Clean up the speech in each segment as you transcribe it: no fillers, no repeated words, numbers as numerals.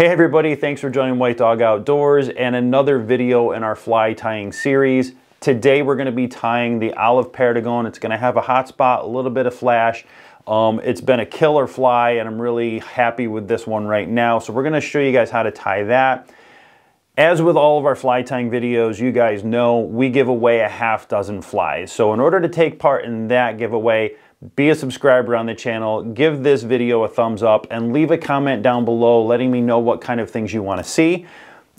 Hey everybody, thanks for joining White Dog Outdoors and another video in our fly tying series. Today we're going to be tying the Olive Perdigon. It's going to have a hot spot, a little bit of flash. It's been a killer fly and I'm really happy with this one right now. So we're going to show you guys how to tie that. As with all of our fly tying videos, you guys know we give away a half dozen flies. So in order to take part in that giveaway, be a subscriber on the channel, give this video a thumbs up, and leave a comment down below letting me know what kind of things you want to see.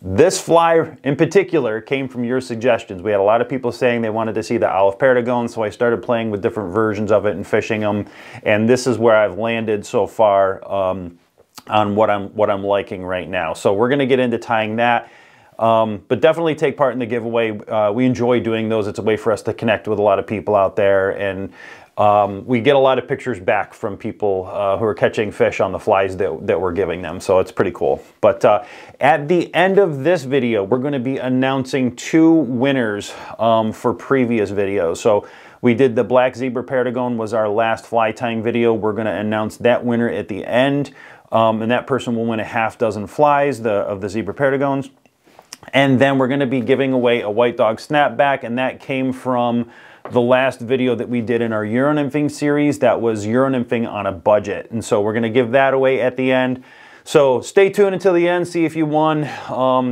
This fly in particular came from your suggestions. We had a lot of people saying they wanted to see the Olive Perdigon, so I started playing with different versions of it and fishing them, and this is where I've landed so far on what I'm liking right now. So we're going to get into tying that. But definitely take part in the giveaway. We enjoy doing those. It's a way for us to connect with a lot of people out there, and we get a lot of pictures back from people who are catching fish on the flies that we're giving them, so it's pretty cool. But at the end of this video, we're going to be announcing two winners for previous videos. So we did the Black Zebra Perdigon was our last fly tying video. We're going to announce that winner at the end, and that person will win a half dozen flies of the Zebra Perdigons. And then we're going to be giving away a White Dog snapback, and that came from the last video that we did in our Euro nymphing series. That was Euro nymphing on a budget, and so we're going to give that away at the end. So stay tuned until the end, see if you won.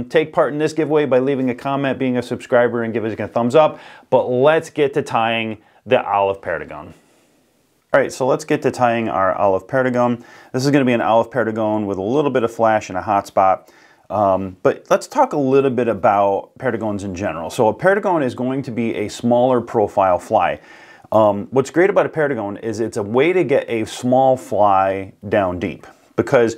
Take part in this giveaway by leaving a comment, being a subscriber, and giving us a thumbs up. But let's get to tying the Olive Perdigon. All right, so let's get to tying our Olive Perdigon. This is going to be an Olive Perdigon with a little bit of flash and a hot spot. But let's talk a little bit about Perdigons in general. So a Perdigon is going to be a smaller profile fly. What's great about a Perdigon is it's a way to get a small fly down deep, because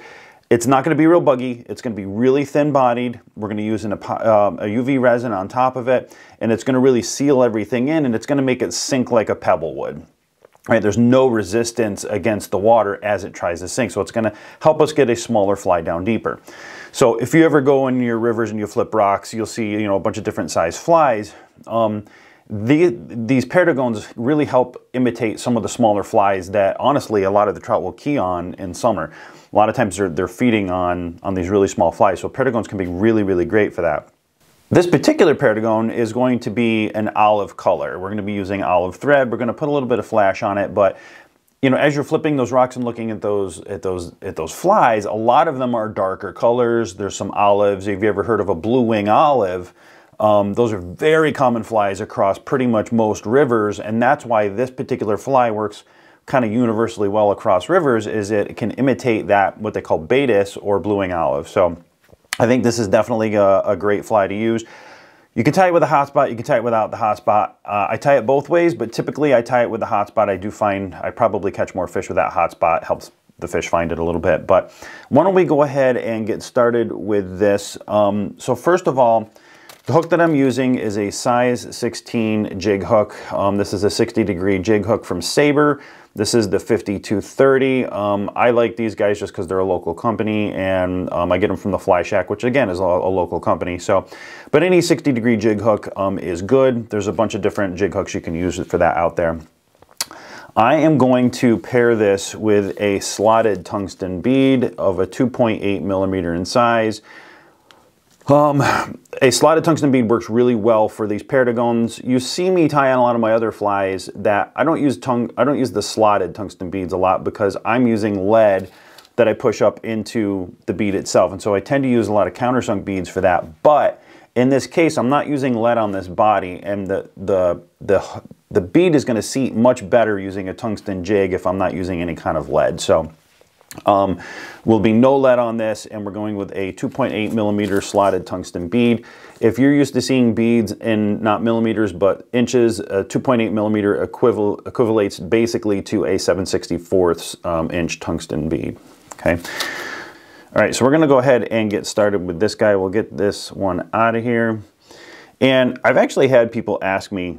it's not going to be real buggy. It's going to be really thin bodied. We're going to use a UV resin on top of it, and it's going to really seal everything in, and it's going to make it sink like a pebble would. Right, there's no resistance against the water as it tries to sink, so it's going to help us get a smaller fly down deeper. So if you ever go in your rivers and you flip rocks, you'll see, you know, a bunch of different size flies. These Perdigons really help imitate some of the smaller flies that honestly a lot of the trout will key on in summer. A lot of times they're feeding on these really small flies, so Perdigons can be really, really great for that. This particular Perdigon is going to be an olive color. We're going to be using olive thread. We're going to put a little bit of flash on it, but you know, as you're flipping those rocks and looking at those flies, a lot of them are darker colors. There's some olives. Have you ever heard of a blue wing olive? Those are very common flies across pretty much most rivers, and that's why this particular fly works kind of universally well across rivers. Is it can imitate that what they call betis or blue wing olive. So I think this is definitely a great fly to use. You can tie it with a hot spot, you can tie it without the hot spot. I tie it both ways, but typically I tie it with the hot spot. I do find I probably catch more fish with that hot spot, helps the fish find it a little bit. But why don't we go ahead and get started with this. So first of all, the hook that I'm using is a size 16 jig hook. This is a 60-degree jig hook from Sabre. This is the 5230. I like these guys just because they're a local company, and I get them from the Fly Shack, which again is a local company. So, but any 60-degree jig hook is good. There's a bunch of different jig hooks you can use for that out there. I am going to pair this with a slotted tungsten bead of a 2.8 millimeter in size. A slotted tungsten bead works really well for these Perdigons. You see me tie on a lot of my other flies that I don't use the slotted tungsten beads a lot, because I'm using lead that I push up into the bead itself, and so I tend to use a lot of countersunk beads for that. But in this case, I'm not using lead on this body, and the bead is going to seat much better using a tungsten jig if I'm not using any kind of lead. So will be no lead on this, and we're going with a 2.8 millimeter slotted tungsten bead. If you're used to seeing beads in not millimeters but inches, a 2.8 millimeter equates basically to a 7/64 inch tungsten bead. Okay. All right, so we're going to go ahead and get started with this guy. We'll get this one out of here. And I've actually had people ask me,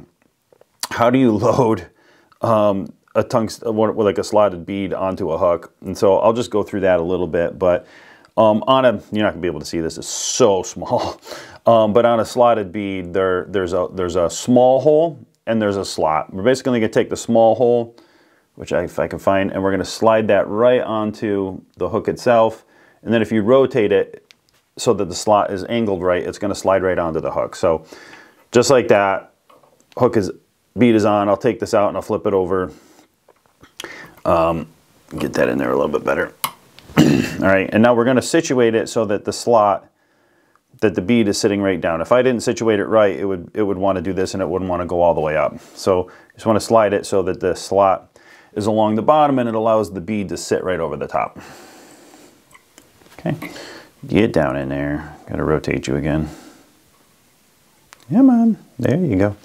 how do you load a tungsten, like a slotted bead onto a hook? And so I'll just go through that a little bit, but you're not gonna be able to see this, it's so small. But on a slotted bead, there's a small hole and there's a slot. We're basically gonna take the small hole, which if I can find, and we're gonna slide that right onto the hook itself. And then if you rotate it, so that the slot is angled right, it's gonna slide right onto the hook. So just like that, hook is, bead is on. I'll take this out and I'll flip it over. Get that in there a little bit better. All right, and now we're gonna situate it so that the slot, that the bead is sitting right down. If I didn't situate it right, it would wanna do this and it wouldn't wanna go all the way up. So just wanna slide it so that the slot is along the bottom and it allows the bead to sit right over the top. Okay, get down in there. Gotta rotate you again. Come on, there you go.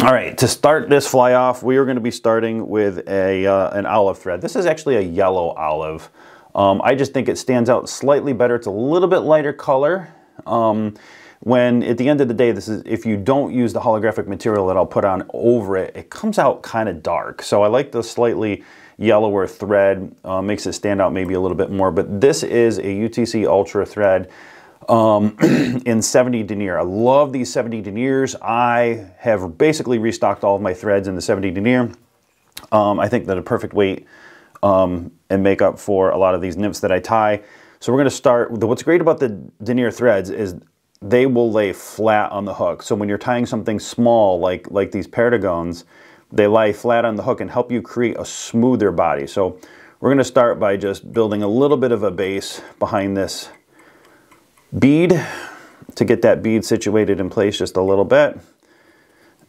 All right, to start this fly off, we are gonna be starting with an olive thread. This is actually a yellow olive. I just think it stands out slightly better. It's a little bit lighter color. When at the end of the day, this is, if you don't use the holographic material that I'll put on over it, it comes out kind of dark. So I like the slightly yellower thread, makes it stand out maybe a little bit more, but this is a UTC Ultra thread in 70 denier. I love these 70 deniers. I have basically restocked all of my threads in the 70 denier. I think they're a perfect weight and make up for a lot of these nymphs that I tie. So we're gonna start, what's great about the denier threads is they will lay flat on the hook. So when you're tying something small like these Perdigons, they lie flat on the hook and help you create a smoother body. So we're gonna start by just building a little bit of a base behind this bead to get that bead situated in place just a little bit.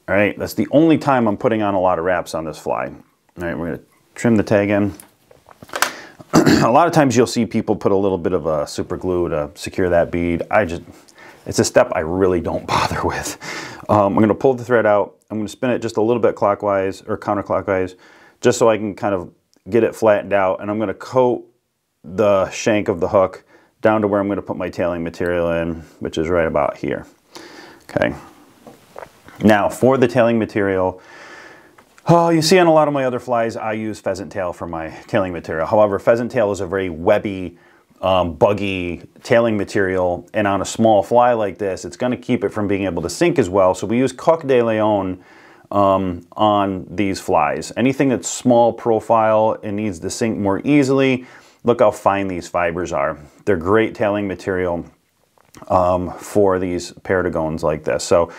All right, that's the only time I'm putting on a lot of wraps on this fly. All right, we're gonna trim the tag in. A lot of times you'll see people put a little bit of a super glue to secure that bead. It's a step I really don't bother with. I'm gonna pull the thread out. I'm gonna spin it just a little bit clockwise or counterclockwise, just so I can kind of get it flattened out. And I'm gonna coat the shank of the hook down to where I'm gonna put my tailing material in, which is right about here. Okay. Now for the tailing material, oh, you see on a lot of my other flies, I use pheasant tail for my tailing material. However, pheasant tail is a very webby, buggy tailing material, and on a small fly like this, it's going to keep it from being able to sink as well. So we use Coq de Leon on these flies. Anything that's small profile and needs to sink more easily, look how fine these fibers are. They're great tailing material for these Perdigons like this. So,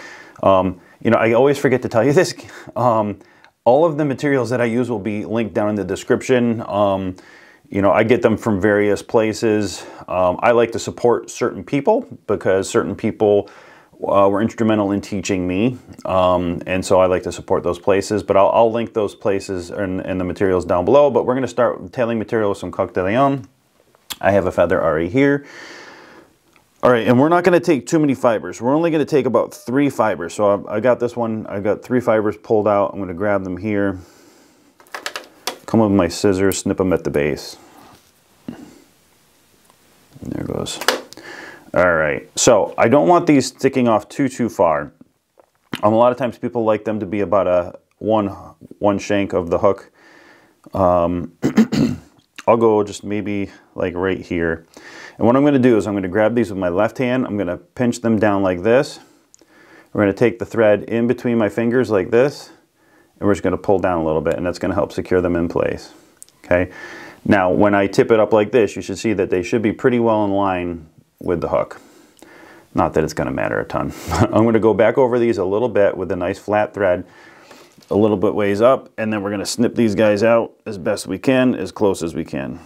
you know, I always forget to tell you this. All of the materials that I use will be linked down in the description. You know, I get them from various places. I like to support certain people because certain people were instrumental in teaching me. And so I like to support those places, but I'll link those places and the materials down below. But we're gonna start with tailing material with some Coq de Leon. I have a feather already here. All right, and we're not gonna take too many fibers. We're only gonna take about 3 fibers. So I got this one, I've got 3 fibers pulled out. I'm gonna grab them here. Come with my scissors, snip them at the base. And there goes. All right, so I don't want these sticking off too far. A lot of times people like them to be about a one shank of the hook. I'll go just maybe like right here. And what I'm gonna do is I'm gonna grab these with my left hand, I'm gonna pinch them down like this. We're gonna take the thread in between my fingers like this. And we're just gonna pull down a little bit, and that's gonna help secure them in place, okay? Now, when I tip it up like this, you should see that they should be pretty well in line with the hook. Not that it's gonna matter a ton. I'm gonna go back over these a little bit with a nice flat thread, a little bit ways up, and then we're gonna snip these guys out as best we can, as close as we can.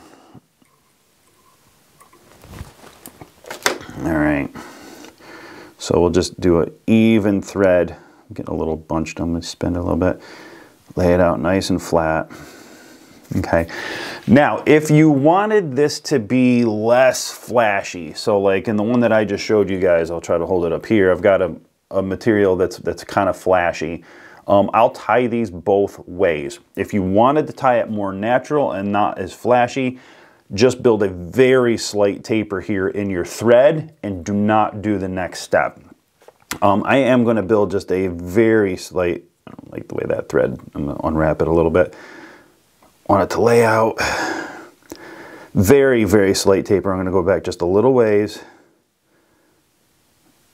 All right, so we'll just do an even thread. Getting a little bunched, I'm gonna spin a little bit, lay it out nice and flat. Okay, now if you wanted this to be less flashy, so like in the one that I just showed you guys, I'll try to hold it up here, I've got a material that's kind of flashy. I'll tie these both ways. If you wanted to tie it more natural and not as flashy, just build a very slight taper here in your thread and do not do the next step. I am going to build just a very slight, I don't like the way that thread, I'm going to unwrap it a little bit. Want it to lay out. Very, very slight taper. I'm going to go back just a little ways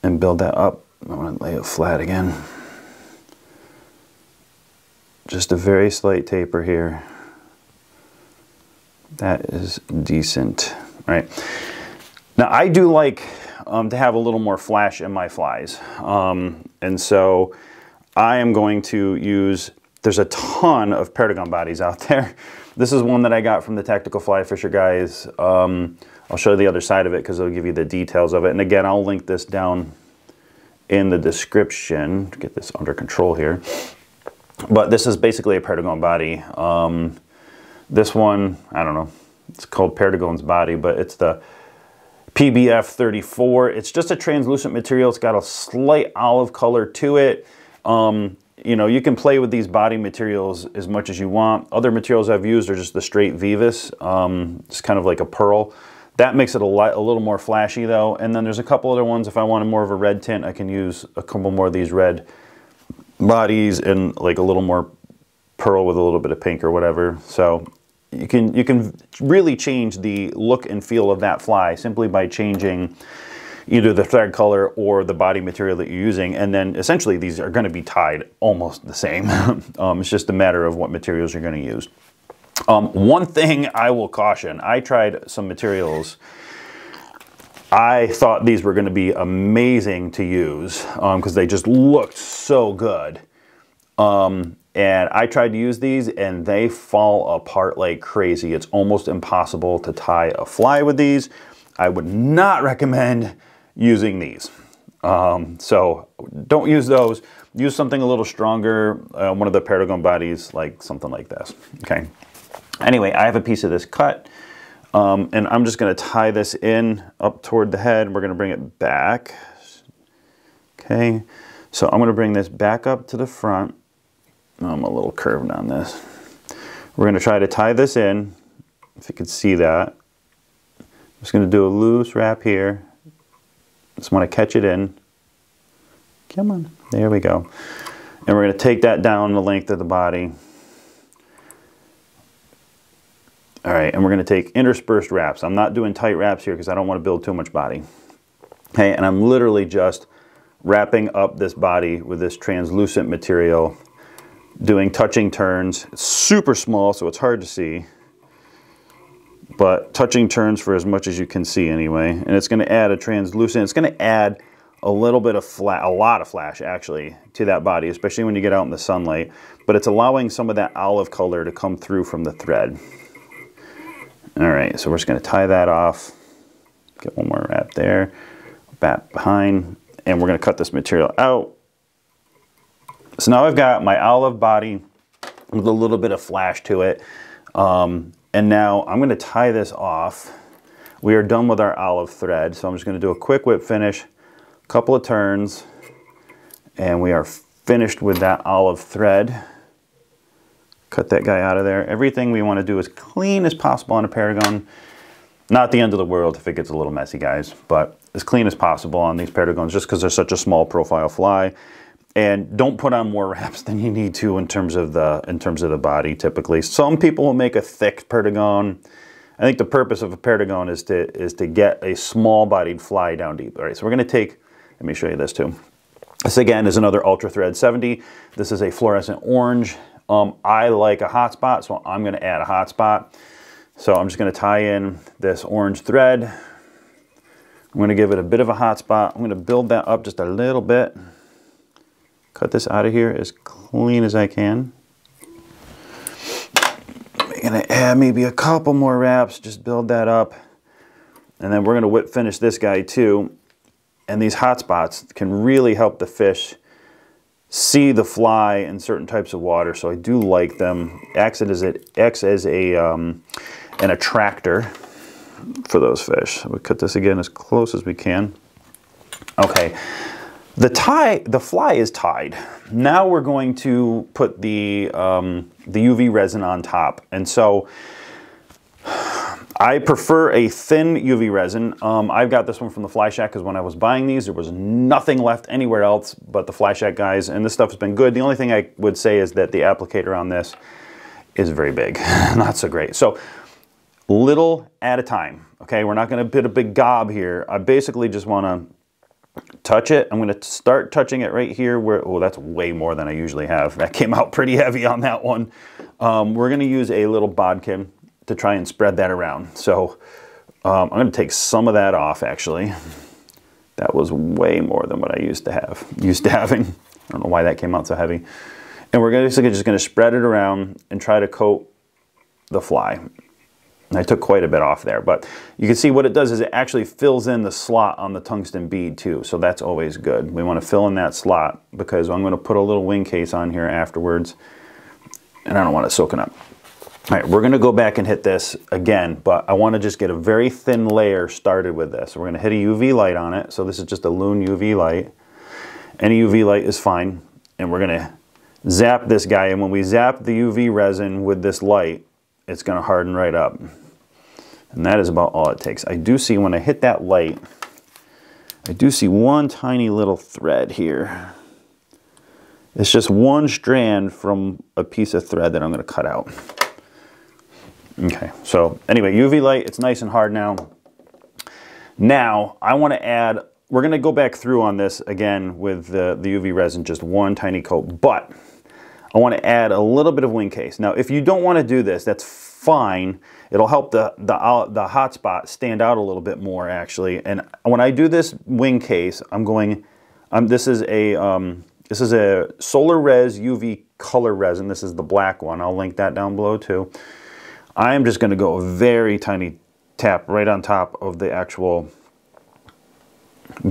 and build that up. I want to lay it flat again. Just a very slight taper here. That is decent, all right? Now I do like to have a little more flash in my flies. And so I am going to use, there's a ton of Perdigon bodies out there. This is one that I got from the Tactical Fly Fisher guys. I'll show you the other side of it because it'll give you the details of it. And again, I'll link this down in the description to get this under control here. But this is basically a Perdigon body. This one, I don't know, it's called Perdigon's body, but it's the PBF 34. It's just a translucent material. It's got a slight olive color to it. You know, you can play with these body materials as much as you want. Other materials I've used are just the straight Vivas. It's kind of like a pearl. That makes it a little more flashy though. And then there's a couple other ones. If I wanted more of a red tint, I can use a couple more of these red bodies and like a little more pearl with a little bit of pink or whatever. So you can really change the look and feel of that fly simply by changing either the thread color or the body material that you're using. And then essentially these are gonna be tied almost the same. It's just a matter of what materials you're gonna use. One thing I will caution, I tried some materials. I thought these were gonna be amazing to use because they just looked so good. And I tried to use these and they fall apart like crazy. It's almost impossible to tie a fly with these. I would not recommend using these. So don't use those. Use something a little stronger, one of the Perdigon bodies, like something like this, okay? Anyway, I have a piece of this cut, and I'm just gonna tie this in up toward the head. We're gonna bring it back, okay? So I'm gonna bring this back up to the front. I'm a little curved on this. We're gonna try to tie this in, if you could see that. I'm just gonna do a loose wrap here. Just wanna catch it in. Come on, there we go. And we're gonna take that down the length of the body. All right, and we're gonna take interspersed wraps. I'm not doing tight wraps here because I don't wanna build too much body. Okay, and I'm literally just wrapping up this body with this translucent material, doing touching turns. It's super small, so it's hard to see, but touching turns for as much as you can see anyway. And it's gonna add a translucent, it's gonna add a little bit of flash, a lot of flash actually, to that body, especially when you get out in the sunlight, but it's allowing some of that olive color to come through from the thread. All right, so we're just gonna tie that off, get one more wrap there, back behind, and we're gonna cut this material out. So now I've got my olive body with a little bit of flash to it. And now I'm gonna tie this off. We are done with our olive thread, so I'm just gonna do a quick whip finish, a couple of turns, and we are finished with that olive thread. Cut that guy out of there. Everything we wanna do as clean as possible on a Perdigon. Not the end of the world if it gets a little messy, guys, but as clean as possible on these Perdigons just because they're such a small profile fly. And don't put on more wraps than you need to in terms of the body typically. Some people will make a thick Perdigon. I think the purpose of a Perdigon is to get a small bodied fly down deep. All right, so we're gonna take, let me show you this too. This again is another Ultra Thread 70. This is a fluorescent orange. I like a hot spot, so I'm gonna add a hot spot. So I'm just gonna tie in this orange thread. I'm gonna give it a bit of a hot spot. I'm gonna build that up just a little bit. Cut this out of here as clean as I can. I'm gonna add maybe a couple more wraps, just build that up. And then we're gonna whip finish this guy too. And these hot spots can really help the fish see the fly in certain types of water. So I do like them. Acts as an attractor for those fish. So we cut this again as close as we can. Okay. The fly is tied. Now we're going to put the UV resin on top. And so I prefer a thin UV resin. I've got this one from the Fly Shack because when I was buying these, there was nothing left anywhere else but the Fly Shack guys, and this stuff has been good. The only thing I would say is that the applicator on this is very big, not so great. So little at a time, okay? We're not gonna put a big gob here. I basically just wanna touch it. I'm going to start touching it right here where, oh, that's way more than I usually have. That came out pretty heavy on that one. We're going to use a little bodkin to try and spread that around. So I'm going to take some of that off, actually. That was way more than what I used to having. I don't know why that came out so heavy. And we're basically just going to spread it around and try to coat the fly. And I took quite a bit off there, but you can see what it does is it actually fills in the slot on the tungsten bead too, so that's always good. We want to fill in that slot because I'm going to put a little wing case on here afterwards, and I don't want it soaking up. All right, we're going to go back and hit this again, but I want to just get a very thin layer started with this. We're going to hit a UV light on it. So this is just a Loon UV light. Any UV light is fine. And we're going to zap this guy. And when we zap the UV resin with this light, it's going to harden right up. And that is about all it takes. I do see when I hit that light, I do see one tiny little thread here. It's just one strand from a piece of thread that I'm going to cut out. Okay, so anyway, UV light, it's nice and hard now. Now, I want to add, we're going to go back through on this again with the UV resin, just one tiny coat, but I want to add a little bit of wing case. Now, if you don't want to do this, that's fine. It'll help the hot spot stand out a little bit more, actually. And when I do this wing case, I'm going, this is a Solar Res UV color resin. This is the black one. I'll link that down below too. I'm just going to go a very tiny tap right on top of the actual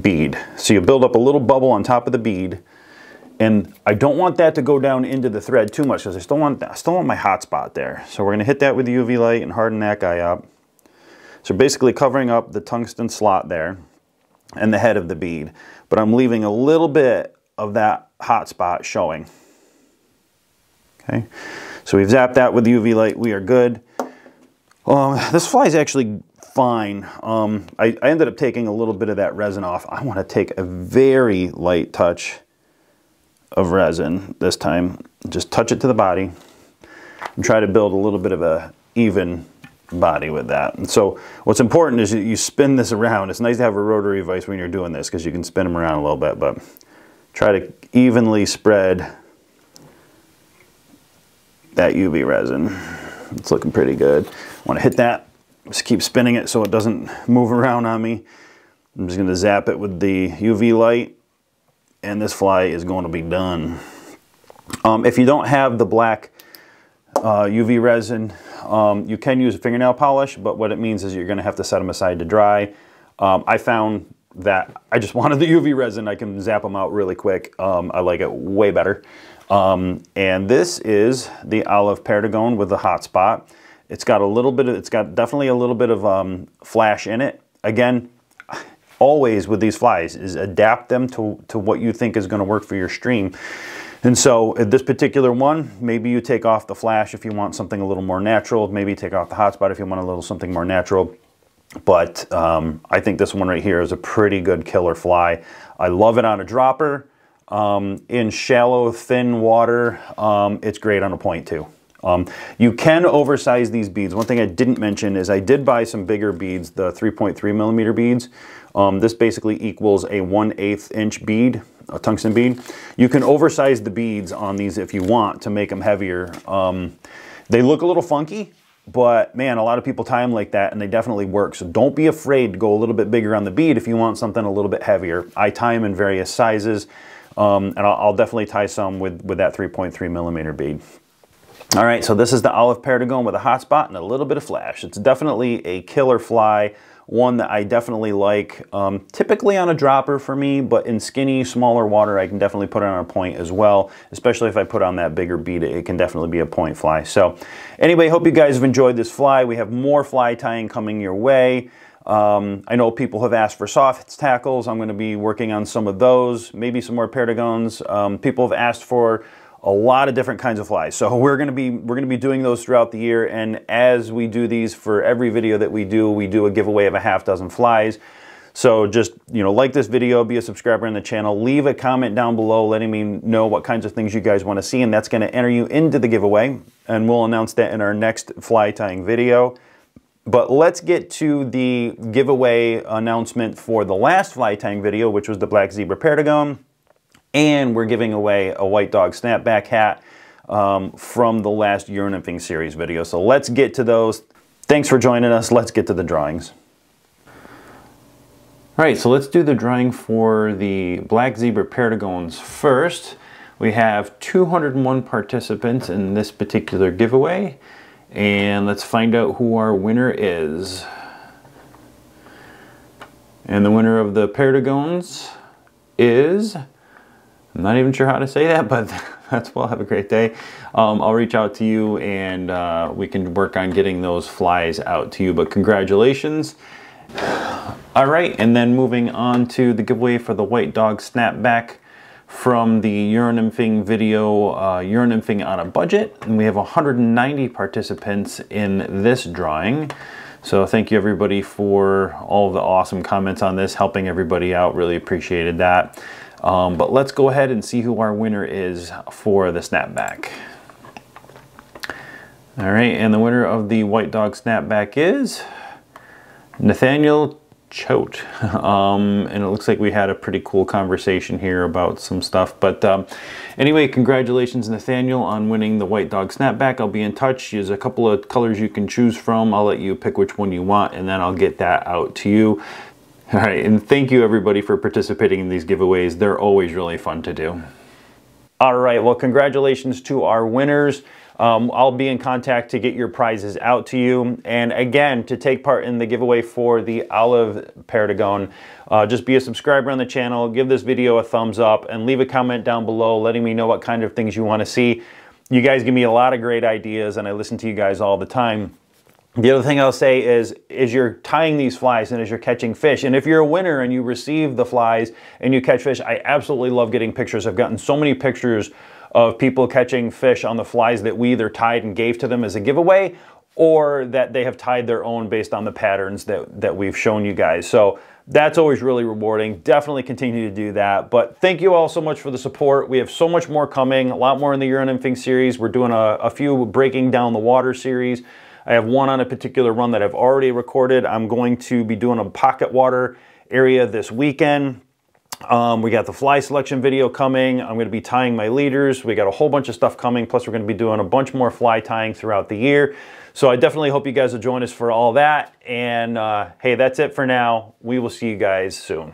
bead. So you build up a little bubble on top of the bead, and I don't want that to go down into the thread too much because I still want my hot spot there. So we're going to hit that with the UV light and harden that guy up. So basically covering up the tungsten slot there and the head of the bead, but I'm leaving a little bit of that hot spot showing. Okay, so we've zapped that with the UV light. We are good. This fly is actually fine. I ended up taking a little bit of that resin off. I want to take a very light touch of resin this time. Just touch it to the body and try to build a little bit of an even body with that. And so what's important is you spin this around. It's nice to have a rotary vise when you're doing this because you can spin them around a little bit, but try to evenly spread that UV resin. It's looking pretty good. I want to hit that. Just keep spinning it so it doesn't move around on me. I'm just going to zap it with the UV light, and this fly is going to be done. If you don't have the black UV resin, you can use a fingernail polish, but what it means is you're going to have to set them aside to dry. I found that I just wanted the UV resin. I can zap them out really quick. I like it way better. And this is the Olive Perdigon with the hot spot. It's got a little bit of, it's got definitely a little bit of flash in it. Again, always with these flies is adapt them to what you think is going to work for your stream. And so this particular one, maybe you take off the flash if you want something a little more natural, maybe take off the hot spot if you want a little something more natural. But I think this one right here is a pretty good killer fly. I love it on a dropper. In shallow, thin water, it's great on a point too. You can oversize these beads. One thing I didn't mention is I did buy some bigger beads, the 3.3 millimeter beads. This basically equals a 1/8 inch bead, a tungsten bead. You can oversize the beads on these if you want to make them heavier. They look a little funky, but man, a lot of people tie them like that and they definitely work. So don't be afraid to go a little bit bigger on the bead if you want something a little bit heavier. I tie them in various sizes. And I'll definitely tie some with that 3.3 millimeter bead. All right, so this is the Olive Perdigon with a hot spot and a little bit of flash. It's definitely a killer fly, one that I definitely like, typically on a dropper for me, but in skinny, smaller water, I can definitely put it on a point as well, especially if I put on that bigger bead, it can definitely be a point fly. So anyway, hope you guys have enjoyed this fly. We have more fly tying coming your way. I know people have asked for soft tackles. I'm going to be working on some of those, maybe some more Perdigons. People have asked for a lot of different kinds of flies. So we're going to be doing those throughout the year. And as we do these, for every video that we do a giveaway of a half dozen flies. So just, you know, like this video, be a subscriber in the channel, leave a comment down below letting me know what kinds of things you guys want to see. And that's going to enter you into the giveaway. And we'll announce that in our next fly tying video. But let's get to the giveaway announcement for the last fly tying video, which was the Black Zebra Perdigon. And we're giving away a White Dog snapback hat from the last Year in Nymphing series video. So let's get to those. Thanks for joining us. Let's get to the drawings. All right, so let's do the drawing for the Black Zebra Perdigons first. We have 201 participants in this particular giveaway, and let's find out who our winner is. And the winner of the Perdigons is, I'm not even sure how to say that, but that's well, have a great day. I'll reach out to you and we can work on getting those flies out to you, but congratulations. All right, and then moving on to the giveaway for the White Dog Snapback from the Euronymphing video, Euronymphing on a Budget. And we have 190 participants in this drawing. So thank you everybody for all of the awesome comments on this, helping everybody out, really appreciated that. But let's go ahead and see who our winner is for the snapback. All right, and the winner of the White Dog Snapback is Nathaniel Choate. And it looks like we had a pretty cool conversation here about some stuff. But anyway, congratulations, Nathaniel, on winning the White Dog Snapback. I'll be in touch. There's a couple of colors you can choose from. I'll let you pick which one you want, and then I'll get that out to you. All right, and thank you everybody for participating in these giveaways. They're always really fun to do. All right, well, congratulations to our winners. I'll be in contact to get your prizes out to you. And again, to take part in the giveaway for the Olive Perdigon, just be a subscriber on the channel, give this video a thumbs up, and leave a comment down below letting me know what kind of things you want to see. You guys give me a lot of great ideas, and I listen to you guys all the time. The other thing I'll say is, as you're tying these flies and as you're catching fish, and if you're a winner and you receive the flies and you catch fish, I absolutely love getting pictures. I've gotten so many pictures of people catching fish on the flies that we either tied and gave to them as a giveaway, or that they have tied their own based on the patterns that we've shown you guys. So that's always really rewarding. Definitely continue to do that. But thank you all so much for the support. We have so much more coming, a lot more in the Euronymphing series. We're doing a few breaking down the water series. I have one on a particular run that I've already recorded. I'm going to be doing a pocket water area this weekend. We got the fly selection video coming. I'm gonna be tying my leaders. We got a whole bunch of stuff coming. Plus we're gonna be doing a bunch more fly tying throughout the year. So I definitely hope you guys will join us for all that. And hey, that's it for now. We will see you guys soon.